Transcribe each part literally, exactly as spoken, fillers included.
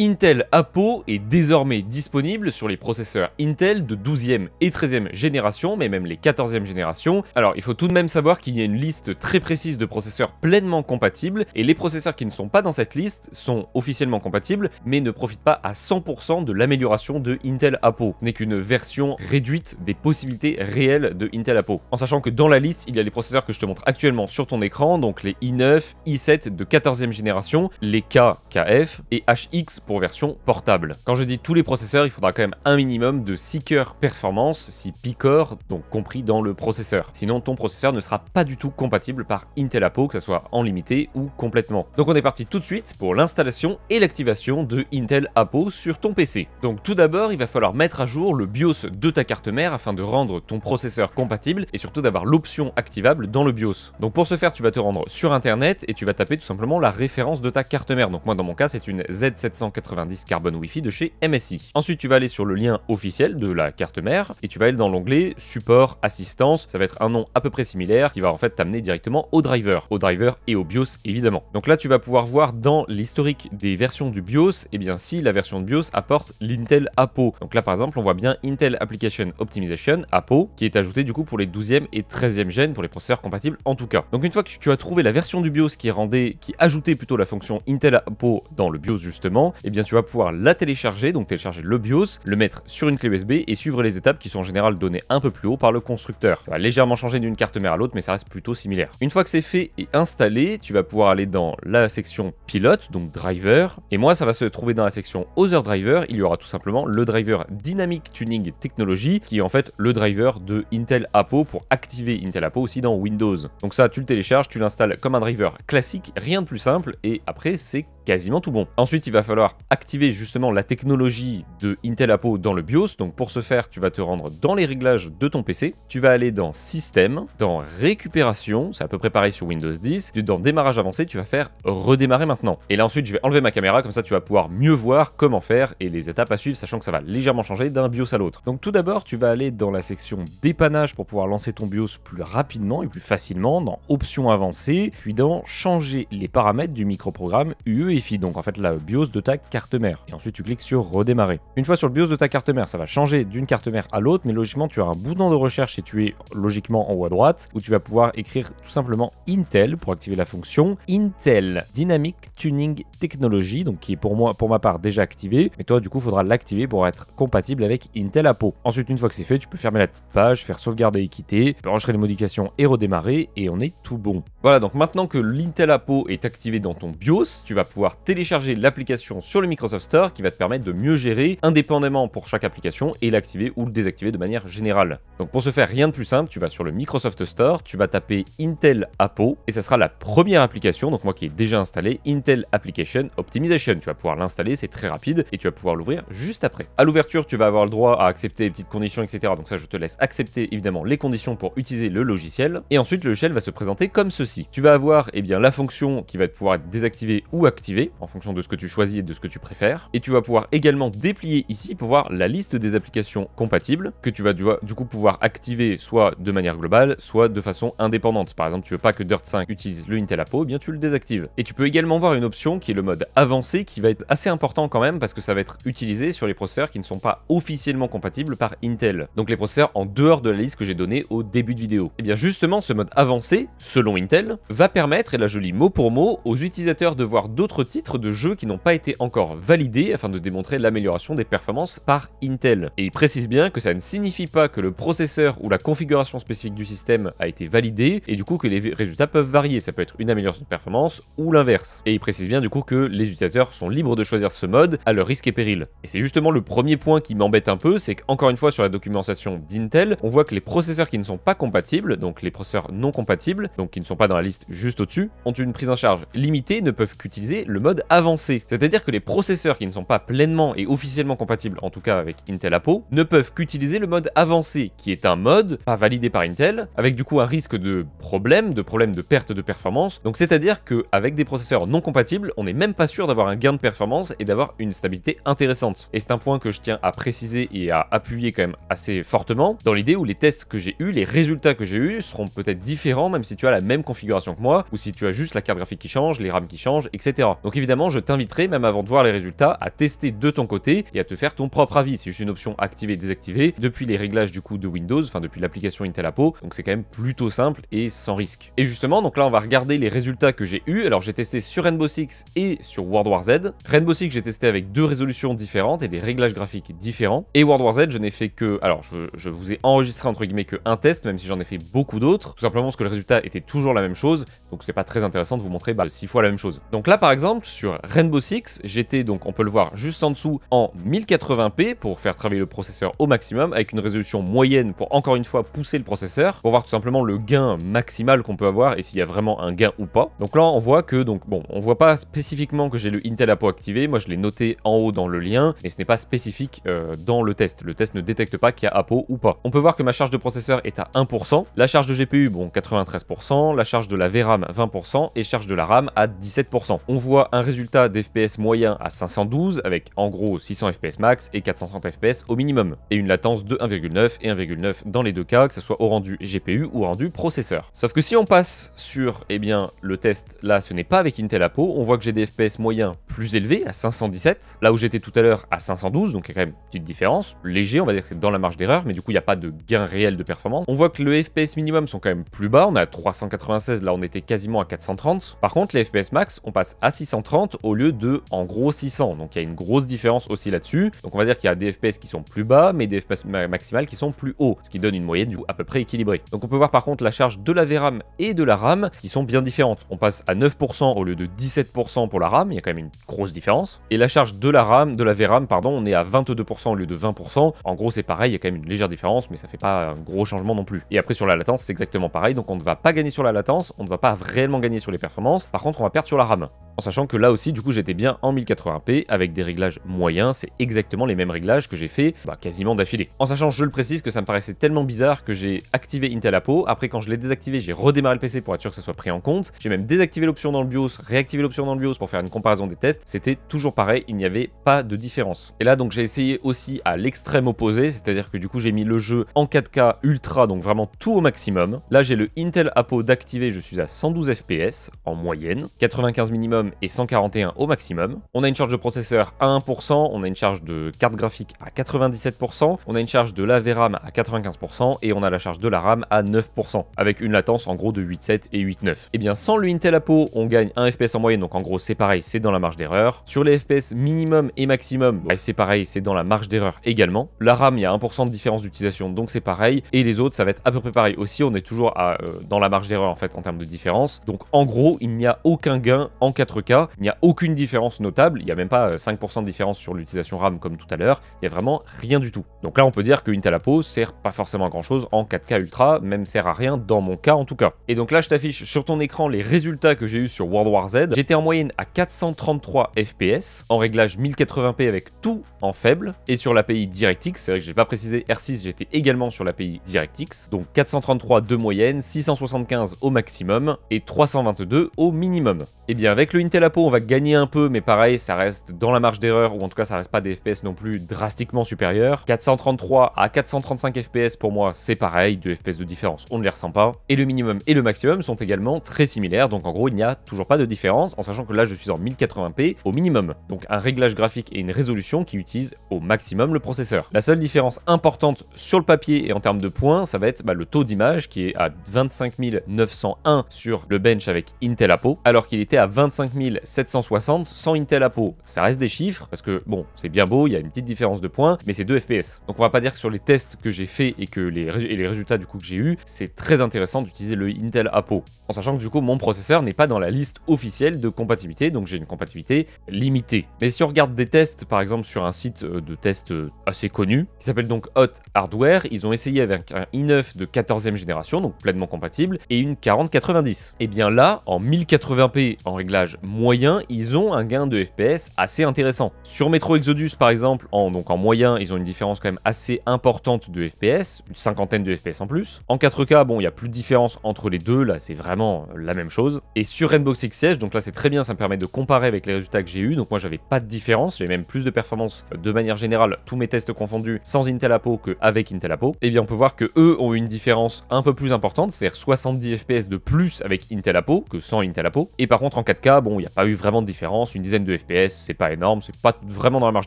Intel Apo est désormais disponible sur les processeurs Intel de douzième et treizième génération, mais même les quatorzième génération. Alors il faut tout de même savoir qu'il y a une liste très précise de processeurs pleinement compatibles, et les processeurs qui ne sont pas dans cette liste sont officiellement compatibles, mais ne profitent pas à cent pour cent de l'amélioration de Intel Apo. Ce n'est qu'une version réduite des possibilités réelles de Intel Apo. En sachant que dans la liste, il y a les processeurs que je te montre actuellement sur ton écran, donc les i neuf, i sept de quatorzième génération, les K, K F et H X pour version portable. Quand je dis tous les processeurs, il faudra quand même un minimum de six cœurs performance, six pi-cores, donc compris dans le processeur. Sinon, ton processeur ne sera pas du tout compatible par Intel Apo, que ce soit en limité ou complètement. Donc on est parti tout de suite pour l'installation et l'activation de Intel Apo sur ton P C. Donc tout d'abord, il va falloir mettre à jour le BIOS de ta carte mère afin de rendre ton processeur compatible et surtout d'avoir l'option activable dans le BIOS. Donc pour ce faire, tu vas te rendre sur Internet et tu vas taper tout simplement la référence de ta carte mère. Donc moi, dans mon cas, c'est une Z sept cent quatre-vingt-dix carbon wifi de chez M S I. Ensuite, tu vas aller sur le lien officiel de la carte mère et tu vas aller dans l'onglet support, assistance. Ça va être un nom à peu près similaire qui va en fait t'amener directement au driver, au driver et au BIOS évidemment. Donc là, tu vas pouvoir voir dans l'historique des versions du BIOS, et eh bien si la version de BIOS apporte l'Intel Apo. Donc là, par exemple, on voit bien Intel Application Optimization Apo qui est ajouté du coup pour les douzième et treizième gen pour les processeurs compatibles en tout cas. Donc une fois que tu as trouvé la version du BIOS qui rendait, qui ajoutait plutôt la fonction Intel Apo dans le BIOS justement, et eh bien tu vas pouvoir la télécharger, donc télécharger le BIOS, le mettre sur une clé U S B et suivre les étapes qui sont en général données un peu plus haut par le constructeur. Ça va légèrement changer d'une carte mère à l'autre, mais ça reste plutôt similaire. Une fois que c'est fait et installé, tu vas pouvoir aller dans la section pilote, donc driver, et moi ça va se trouver dans la section other driver. Il y aura tout simplement le driver Dynamic Tuning Technology qui est en fait le driver de Intel Apo pour activer Intel Apo aussi dans Windows. Donc ça, tu le télécharges, tu l'installes comme un driver classique, rien de plus simple, et après c'est quasiment tout bon. Ensuite, il va falloir activer justement la technologie de Intel Apo dans le BIOS. Donc pour ce faire, tu vas te rendre dans les réglages de ton P C, tu vas aller dans système, dans récupération, c'est à peu près pareil sur Windows dix, dans démarrage avancé, tu vas faire redémarrer maintenant. Et là ensuite, je vais enlever ma caméra, comme ça tu vas pouvoir mieux voir comment faire et les étapes à suivre, sachant que ça va légèrement changer d'un BIOS à l'autre. Donc tout d'abord, tu vas aller dans la section dépannage pour pouvoir lancer ton BIOS plus rapidement et plus facilement, dans options avancées, puis dans changer les paramètres du microprogramme U E F I. Donc en fait la BIOS de ta carte mère, et ensuite tu cliques sur redémarrer. Une fois sur le BIOS de ta carte mère, ça va changer d'une carte mère à l'autre, mais logiquement tu as un bouton de recherche situé logiquement en haut à droite où tu vas pouvoir écrire tout simplement Intel pour activer la fonction Intel Dynamic Tuning Technology, donc qui est pour moi, pour ma part, déjà activée, mais toi du coup il faudra l'activer pour être compatible avec Intel Apo. Ensuite, une fois que c'est fait, tu peux fermer la petite page, faire sauvegarder et quitter, tu peux enregistrer les modifications et redémarrer, et on est tout bon. Voilà, donc maintenant que l'Intel Apo est activé dans ton BIOS, tu vas pouvoir télécharger l'application sur le Microsoft Store qui va te permettre de mieux gérer indépendamment pour chaque application et l'activer ou le désactiver de manière générale. Donc pour ce faire, rien de plus simple, tu vas sur le Microsoft Store, tu vas taper Intel Apo et ça sera la première application, donc moi qui est déjà installée, Intel Application Optimization. Tu vas pouvoir l'installer, c'est très rapide et tu vas pouvoir l'ouvrir juste après. À l'ouverture, tu vas avoir le droit à accepter les petites conditions, et cetera. Donc ça, je te laisse accepter évidemment les conditions pour utiliser le logiciel, et ensuite le logiciel va se présenter comme ceci. Tu vas avoir eh bien la fonction qui va pouvoir être désactivée ou activée en fonction de ce que tu choisis et de ce que tu préfères, et tu vas pouvoir également déplier ici pour voir la liste des applications compatibles que tu vas du coup pouvoir activer soit de manière globale soit de façon indépendante. Par exemple, tu veux pas que Dirt cinq utilise le Intel Apo, eh bien tu le désactives. Et tu peux également voir une option qui est le mode avancé, qui va être assez important quand même parce que ça va être utilisé sur les processeurs qui ne sont pas officiellement compatibles par Intel, donc les processeurs en dehors de la liste que j'ai donnée au début de vidéo. Et bien justement, ce mode avancé selon Intel va permettre, et là je lis mot pour mot, aux utilisateurs de voir d'autres titres de jeux qui n'ont pas été encore validés afin de démontrer l'amélioration des performances par Intel. Et il précise bien que ça ne signifie pas que le processeur ou la configuration spécifique du système a été validée et du coup que les résultats peuvent varier. Ça peut être une amélioration de performance ou l'inverse. Et il précise bien du coup que les utilisateurs sont libres de choisir ce mode à leur risque et péril. Et c'est justement le premier point qui m'embête un peu, c'est qu'encore une fois sur la documentation d'Intel, on voit que les processeurs qui ne sont pas compatibles, donc les processeurs non compatibles, donc qui ne sont pas dans la liste juste au-dessus, ont une prise en charge limitée et ne peuvent qu'utiliser le mode avancé. C'est-à-dire que les processeurs qui ne sont pas pleinement et officiellement compatibles, en tout cas avec Intel Apo, ne peuvent qu'utiliser le mode avancé, qui est un mode pas validé par Intel, avec du coup un risque de problème, de problème de perte de performance. Donc c'est-à-dire qu'avec des processeurs non compatibles, on n'est même pas sûr d'avoir un gain de performance et d'avoir une stabilité intéressante. Et c'est un point que je tiens à préciser et à appuyer quand même assez fortement, dans l'idée où les tests que j'ai eus, les résultats que j'ai eus seront peut-être différents, même si tu as la même configuration que moi, ou si tu as juste la carte graphique qui change, les RAM qui changent, et cetera. Donc évidemment, je t'inviterai, même avant de voir les résultats, à tester de ton côté et à te faire ton propre avis. C'est juste une option activée et désactivée depuis les réglages du coup de Windows, enfin depuis l'application Intel Apo. Donc c'est quand même plutôt simple et sans risque. Et justement, donc là on va regarder les résultats que j'ai eu. Alors j'ai testé sur Rainbow Six et sur World War Z. Rainbow Six, j'ai testé avec deux résolutions différentes et des réglages graphiques différents. Et World War Z, je n'ai fait que... Alors je, je vous ai enregistré entre guillemets que un test, même si j'en ai fait beaucoup d'autres. Tout simplement parce que le résultat était toujours la même chose. Donc c'est pas très intéressant de vous montrer bah, six fois la même chose. Donc là par exemple, sur Rainbow Six, j'étais donc, on peut le voir juste en dessous, en mille quatre-vingts p pour faire travailler le processeur au maximum, avec une résolution moyenne pour encore une fois pousser le processeur, pour voir tout simplement le gain maximal qu'on peut avoir et s'il y a vraiment un gain ou pas. Donc là on voit que, donc bon, on voit pas spécifiquement que j'ai le Intel Apo activé, moi je l'ai noté en haut dans le lien, mais ce n'est pas spécifique euh, dans le test. Le test ne détecte pas qu'il y a Apo ou pas. On peut voir que ma charge de processeur est à un pour cent, la charge de G P U, bon, quatre-vingt-treize pour cent, la charge de la V RAM vingt pour cent et charge de la RAM à dix-sept pour cent. On voit un résultat d'F P S moyen à cinq cent douze avec en gros six cents F P S max et quatre cent trente F P S au minimum, et une latence de un virgule neuf et un virgule neuf dans les deux cas, que ce soit au rendu G P U ou au rendu processeur. Sauf que si on passe sur eh bien, le test, là ce n'est pas avec Intel Apo, on voit que j'ai des F P S moyens plus élevés à cinq cent dix-sept, là où j'étais tout à l'heure à cinq cent douze, donc il y a quand même une petite différence, léger, on va dire que c'est dans la marge d'erreur, mais du coup il n'y a pas de gain réel de performance. On voit que le F P S minimum sont quand même plus bas, on est à trois cent quatre-vingt-seize, là on était quasiment à quatre cent trente. Par contre les F P S max, on passe à six cent trente au lieu de en gros six cents, donc il y a une grosse différence aussi là-dessus. Donc on va dire qu'il y a des F P S qui sont plus bas, mais des F P S maximales qui sont plus hauts, ce qui donne une moyenne du coup à peu près équilibrée. Donc on peut voir par contre la charge de la V RAM et de la RAM qui sont bien différentes. On passe à neuf pour cent au lieu de dix-sept pour cent pour la RAM, il y a quand même une grosse différence. Et la charge de la RAM, de la V RAM, pardon, on est à vingt-deux pour cent au lieu de vingt pour cent. En gros c'est pareil, il y a quand même une légère différence, mais ça fait pas un gros changement non plus. Et après sur la latence c'est exactement pareil, donc on ne va pas gagner sur la latence, on ne va pas réellement gagner sur les performances. Par contre on va perdre sur la RAM. En sachant que là aussi, du coup, j'étais bien en mille quatre-vingts p avec des réglages moyens. C'est exactement les mêmes réglages que j'ai fait bah, quasiment d'affilée. En sachant, je le précise, que ça me paraissait tellement bizarre que j'ai activé Intel Apo. Après, quand je l'ai désactivé, j'ai redémarré le P C pour être sûr que ça soit pris en compte. J'ai même désactivé l'option dans le BIOS, réactivé l'option dans le BIOS pour faire une comparaison des tests. C'était toujours pareil, il n'y avait pas de différence. Et là, donc, j'ai essayé aussi à l'extrême opposé, c'est-à-dire que du coup, j'ai mis le jeu en quatre K ultra, donc vraiment tout au maximum. Là, j'ai le Intel Apo d'activé, je suis à cent douze F P S en moyenne, quatre-vingt-quinze minimum et cent quarante et un au maximum. On a une charge de processeur à un pour cent, on a une charge de carte graphique à quatre-vingt-dix-sept pour cent, on a une charge de la V RAM à quatre-vingt-quinze pour cent et on a la charge de la RAM à neuf pour cent avec une latence en gros de huit virgule sept et huit virgule neuf. Et bien sans le Intel Apo, on gagne un F P S en moyenne, donc en gros c'est pareil, c'est dans la marge d'erreur. Sur les F P S minimum et maximum, c'est pareil, c'est dans la marge d'erreur également. La RAM, il y a un pour cent de différence d'utilisation, donc c'est pareil, et les autres ça va être à peu près pareil aussi, on est toujours à, euh, dans la marge d'erreur en fait en termes de différence. Donc en gros, il n'y a aucun gain en quatre K, il n'y a aucune différence notable, il n'y a même pas cinq pour cent de différence sur l'utilisation RAM comme tout à l'heure, il n'y a vraiment rien du tout. Donc là on peut dire que Intel Apo sert pas forcément à grand chose en quatre K ultra, même sert à rien dans mon cas en tout cas. Et donc là je t'affiche sur ton écran les résultats que j'ai eu sur World War Z. J'étais en moyenne à quatre cent trente-trois F P S, en réglage mille quatre-vingts p avec tout en faible, et sur l'A P I DirectX, c'est vrai que j'ai pas précisé R six, j'étais également sur l'A P I DirectX, donc quatre cent trente-trois de moyenne, six cent soixante-quinze au maximum et trois cent vingt-deux au minimum. Et bien avec le Intel Apo, on va gagner un peu, mais pareil, ça reste dans la marge d'erreur, ou en tout cas, ça reste pas des F P S non plus drastiquement supérieurs. quatre cent trente-trois à quatre cent trente-cinq F P S, pour moi, c'est pareil, deux F P S de différence, on ne les ressent pas. Et le minimum et le maximum sont également très similaires, donc en gros, il n'y a toujours pas de différence, en sachant que là, je suis en mille quatre-vingts p au minimum. Donc un réglage graphique et une résolution qui utilisent au maximum le processeur. La seule différence importante sur le papier et en termes de points, ça va être bah, le taux d'image, qui est à vingt-cinq mille neuf cent un sur le bench avec Intel Apo, alors qu'il était à vingt-cinq mille sept cent soixante sans Intel Apo. Ça reste des chiffres parce que bon, c'est bien beau, il y a une petite différence de points, mais c'est deux F P S. Donc on va pas dire que sur les tests que j'ai fait et que les, ré et les résultats du coup que j'ai eu, c'est très intéressant d'utiliser le Intel Apo. En sachant que du coup mon processeur n'est pas dans la liste officielle de compatibilité, donc j'ai une compatibilité limitée. Mais si on regarde des tests, par exemple sur un site de test assez connu, qui s'appelle donc Hot Hardware, ils ont essayé avec un i neuf de quatorzième génération, donc pleinement compatible, et une quarante quatre-vingt-dix. Et bien là, en mille quatre-vingts p en réglage moyen, ils ont un gain de F P S assez intéressant. Sur Metro Exodus par exemple, en, donc en moyen, ils ont une différence quand même assez importante de F P S, une cinquantaine de F P S en plus. En quatre K, bon, il n'y a plus de différence entre les deux, là c'est vraiment évidemment la même chose. Et sur Rainbow Six Siege, donc là c'est très bien, ça me permet de comparer avec les résultats que j'ai eu. Donc moi j'avais pas de différence, j'ai même plus de performance de manière générale, tous mes tests confondus, sans Intel Apo qu'avec Intel Apo. Et bien on peut voir que eux ont une différence un peu plus importante, c'est-à-dire soixante-dix F P S de plus avec Intel Apo que sans Intel Apo. Et par contre en quatre K, bon, il n'y a pas eu vraiment de différence, une dizaine de F P S, c'est pas énorme, c'est pas vraiment dans la marge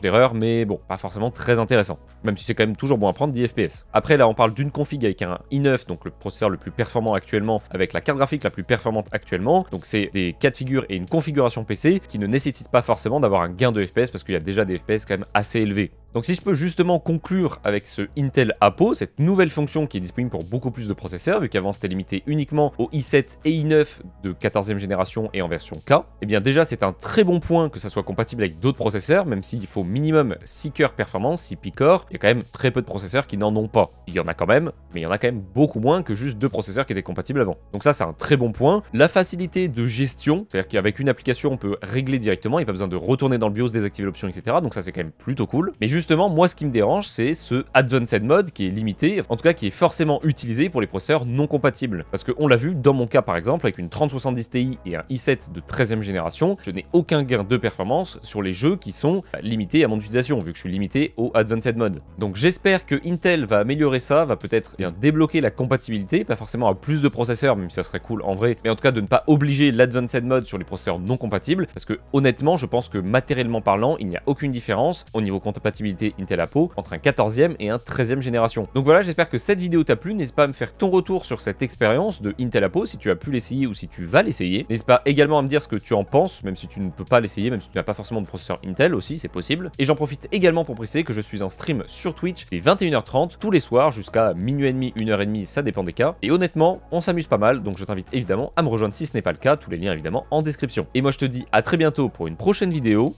d'erreur, mais bon, pas forcément très intéressant. Même si c'est quand même toujours bon à prendre dix F P S. Après là on parle d'une config avec un i neuf, donc le processeur le plus performant actuellement, avec la carte graphique la plus performante actuellement. Donc c'est des cas de figure et une configuration P C qui ne nécessite pas forcément d'avoir un gain de F P S parce qu'il y a déjà des F P S quand même assez élevés. Donc si je peux justement conclure avec ce Intel Apo, cette nouvelle fonction qui est disponible pour beaucoup plus de processeurs, vu qu'avant c'était limité uniquement aux i sept et i neuf de quatorzième génération et en version K, et bien déjà c'est un très bon point que ça soit compatible avec d'autres processeurs, même s'il faut minimum six cœurs performance, six picores, il y a quand même très peu de processeurs qui n'en ont pas. Il y en a quand même, mais il y en a quand même beaucoup moins que juste deux processeurs qui étaient compatibles avant. Donc ça c'est un très bon point. La facilité de gestion, c'est-à-dire qu'avec une application on peut régler directement, il n'y a pas besoin de retourner dans le BIOS, désactiver l'option, et cetera. Donc ça c'est quand même plutôt cool. Mais juste Justement, moi, ce qui me dérange, c'est ce Advanced Mode qui est limité, en tout cas qui est forcément utilisé pour les processeurs non compatibles. Parce qu'on l'a vu, dans mon cas par exemple, avec une trente soixante-dix Ti et un i sept de treizième génération, je n'ai aucun gain de performance sur les jeux qui sont limités à mon utilisation, vu que je suis limité au Advanced Mode. Donc j'espère que Intel va améliorer ça, va peut-être bien débloquer la compatibilité, pas forcément à plus de processeurs, même si ça serait cool en vrai, mais en tout cas de ne pas obliger l'Advanced Mode sur les processeurs non compatibles, parce que honnêtement, je pense que matériellement parlant, il n'y a aucune différence au niveau compatibilité Intel Apo entre un quatorzième et un treizième génération. Donc voilà, j'espère que cette vidéo t'a plu. N'hésite pas à me faire ton retour sur cette expérience de Intel Apo si tu as pu l'essayer ou si tu vas l'essayer. N'hésite pas également à me dire ce que tu en penses, même si tu ne peux pas l'essayer, même si tu n'as pas forcément de processeur Intel aussi, c'est possible. Et j'en profite également pour préciser que je suis en stream sur Twitch dès vingt et une heures trente tous les soirs jusqu'à minuit et demi, une heure trente, ça dépend des cas. Et honnêtement, on s'amuse pas mal, donc je t'invite évidemment à me rejoindre si ce n'est pas le cas. Tous les liens évidemment en description. Et moi je te dis à très bientôt pour une prochaine vidéo.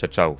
Ciao ciao.